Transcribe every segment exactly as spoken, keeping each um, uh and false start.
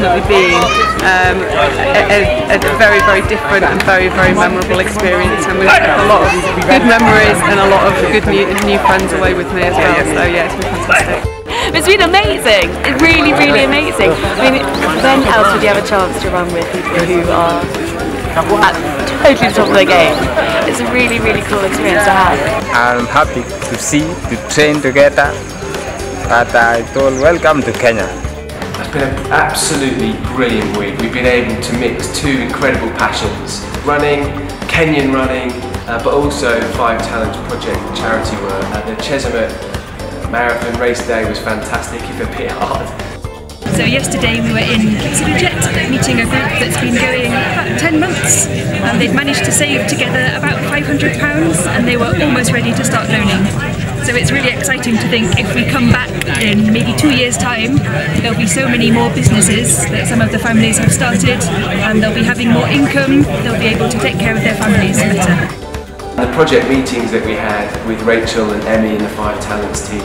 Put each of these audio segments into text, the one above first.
definitely been um, a, a, a very, very different and very, very memorable experience, and we've got a lot of good memories and a lot of good new, new friends away with me as well, so yeah, it's been fantastic. It's been amazing, really, really amazing. I mean, when else would you have a chance to run with people who are at totally top of their game? It's a really, really cool experience to have. I'm happy to see, to train together, but I told welcome to Kenya. It's been an absolutely brilliant week. We've been able to mix two incredible passions, running, Kenyan running, uh, but also Five Talents Project charity work at the Chesemut Marathon race day was fantastic, if a bit hard. So yesterday we were in Kitutu meeting a group that's been going about ten months, and they've managed to save together about five hundred pounds, and they were almost ready to start loaning. So it's really exciting to think if we come back in maybe two years time, there'll be so many more businesses that some of the families have started, and they'll be having more income, they'll be able to take care of their families better. The project meetings that we had with Rachel and Emmy and the Five Talents team,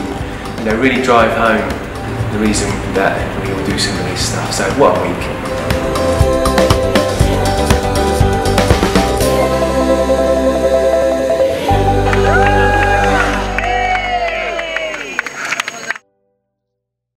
you know, really drive home the reason that we all do some of this stuff. So what a week.